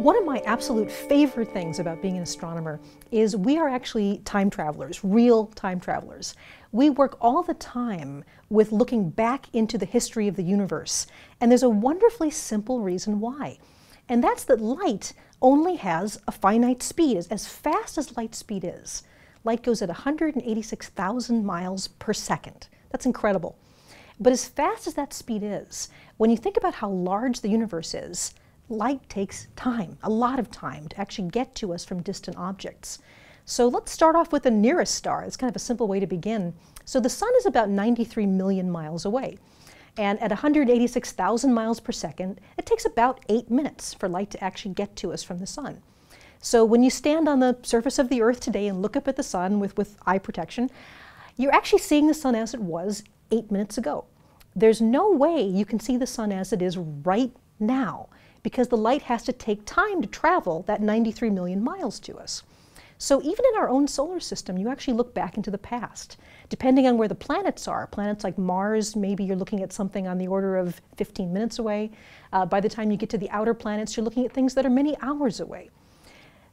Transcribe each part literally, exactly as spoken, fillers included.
One of my absolute favorite things about being an astronomer is we are actually time travelers, real time travelers. We work all the time with looking back into the history of the universe, and there's a wonderfully simple reason why. And that's that light only has a finite speed. As fast as light speed is, light goes at one hundred eighty-six thousand miles per second. That's incredible. But as fast as that speed is, when you think about how large the universe is, light takes time, a lot of time, to actually get to us from distant objects. So let's start off with the nearest star. It's kind of a simple way to begin. So the Sun is about ninety-three million miles away. And at one hundred eighty-six thousand miles per second, it takes about eight minutes for light to actually get to us from the Sun. So when you stand on the surface of the Earth today and look up at the Sun with, with eye protection, you're actually seeing the Sun as it was eight minutes ago. There's no way you can see the Sun as it is right now, because the light has to take time to travel that ninety-three million miles to us. So even in our own solar system, you actually look back into the past. Depending on where the planets are, planets like Mars, maybe you're looking at something on the order of fifteen minutes away. Uh, by the time you get to the outer planets, you're looking at things that are many hours away.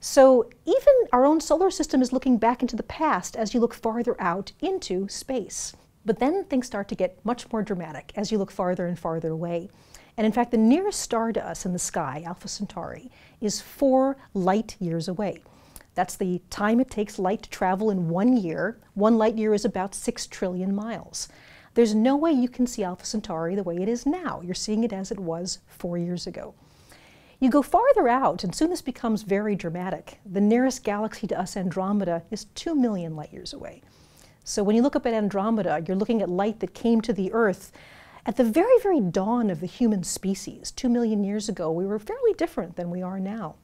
So even our own solar system is looking back into the past as you look farther out into space. But then things start to get much more dramatic as you look farther and farther away. And in fact, the nearest star to us in the sky, Alpha Centauri, is four light years away. That's the time it takes light to travel in one year. One light year is about six trillion miles. There's no way you can see Alpha Centauri the way it is now. You're seeing it as it was four years ago. You go farther out, and soon this becomes very dramatic. The nearest galaxy to us, Andromeda, is two million light years away. So when you look up at Andromeda, you're looking at light that came to the Earth at the very, very dawn of the human species. Two million years ago, we were fairly different than we are now.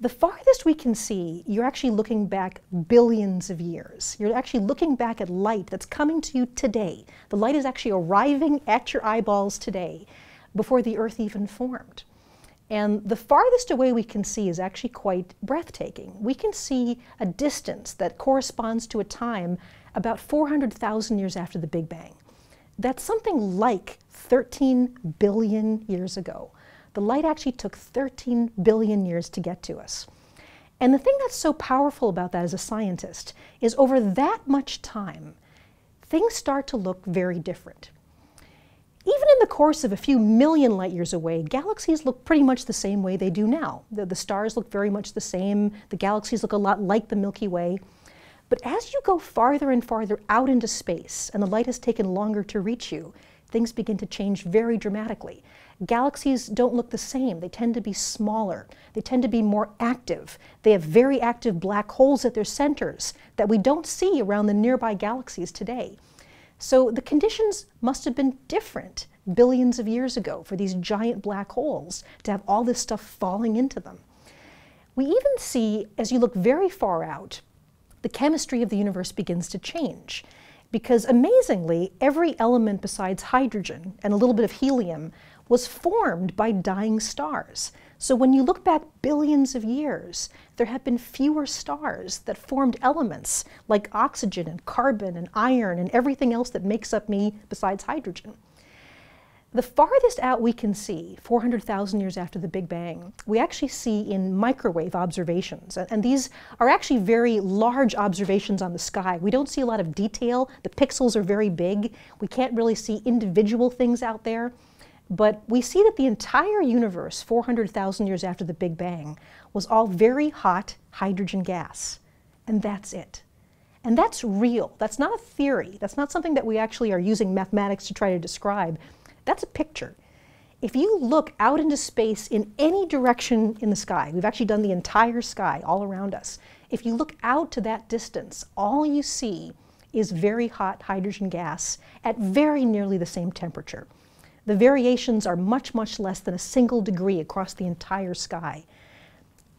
The farthest we can see, you're actually looking back billions of years. You're actually looking back at light that's coming to you today. The light is actually arriving at your eyeballs today, before the Earth even formed. And the farthest away we can see is actually quite breathtaking. We can see a distance that corresponds to a time about four hundred thousand years after the Big Bang. That's something like thirteen billion years ago. The light actually took thirteen billion years to get to us. And the thing that's so powerful about that as a scientist is over that much time, things start to look very different. Even in the course of a few million light years away, galaxies look pretty much the same way they do now. The, the stars look very much the same. The galaxies look a lot like the Milky Way. But as you go farther and farther out into space, and the light has taken longer to reach you, things begin to change very dramatically. Galaxies don't look the same. They tend to be smaller. They tend to be more active. They have very active black holes at their centers that we don't see around the nearby galaxies today. So the conditions must have been different billions of years ago for these giant black holes to have all this stuff falling into them. We even see, as you look very far out, the chemistry of the universe begins to change, because amazingly, every element besides hydrogen and a little bit of helium was formed by dying stars. So when you look back billions of years, there have been fewer stars that formed elements like oxygen and carbon and iron and everything else that makes up me besides hydrogen. The farthest out we can see, four hundred thousand years after the Big Bang, we actually see in microwave observations. And these are actually very large observations on the sky. We don't see a lot of detail. The pixels are very big. We can't really see individual things out there. But we see that the entire universe, four hundred thousand years after the Big Bang, was all very hot hydrogen gas. And that's it. And that's real. That's not a theory. That's not something that we actually are using mathematics to try to describe. That's a picture. If you look out into space in any direction in the sky, we've actually done the entire sky all around us. If you look out to that distance, all you see is very hot hydrogen gas at very nearly the same temperature. The variations are much, much less than a single degree across the entire sky.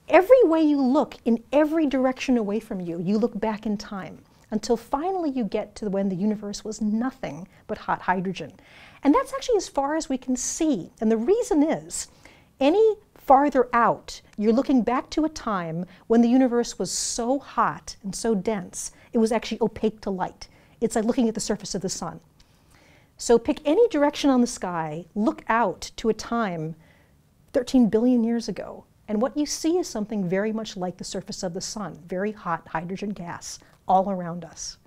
Every way you look, in every direction away from you, you look back in time, until finally you get to when the universe was nothing but hot hydrogen. And that's actually as far as we can see. And the reason is, any farther out, you're looking back to a time when the universe was so hot and so dense, it was actually opaque to light. It's like looking at the surface of the Sun. So pick any direction on the sky, look out to a time thirteen billion years ago, And what you see is something very much like the surface of the sun, very hot hydrogen gas all around us.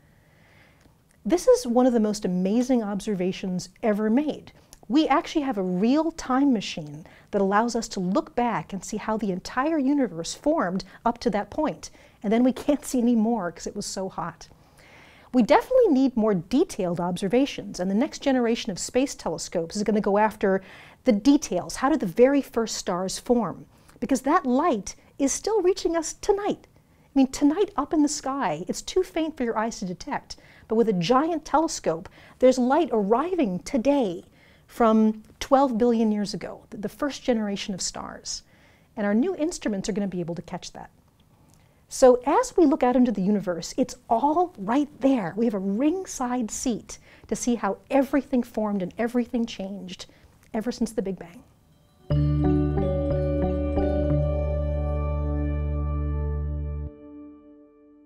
This is one of the most amazing observations ever made. We actually have a real time machine that allows us to look back and see how the entire universe formed up to that point. And then we can't see any more because it was so hot. We definitely need more detailed observations, and the next generation of space telescopes is going to go after the details. How did the very first stars form? Because that light is still reaching us tonight. I mean, tonight up in the sky, it's too faint for your eyes to detect. But with a giant telescope, there's light arriving today from twelve billion years ago, the first generation of stars. And our new instruments are going to be able to catch that. So as we look out into the universe, it's all right there. We have a ringside seat to see how everything formed and everything changed ever since the Big Bang.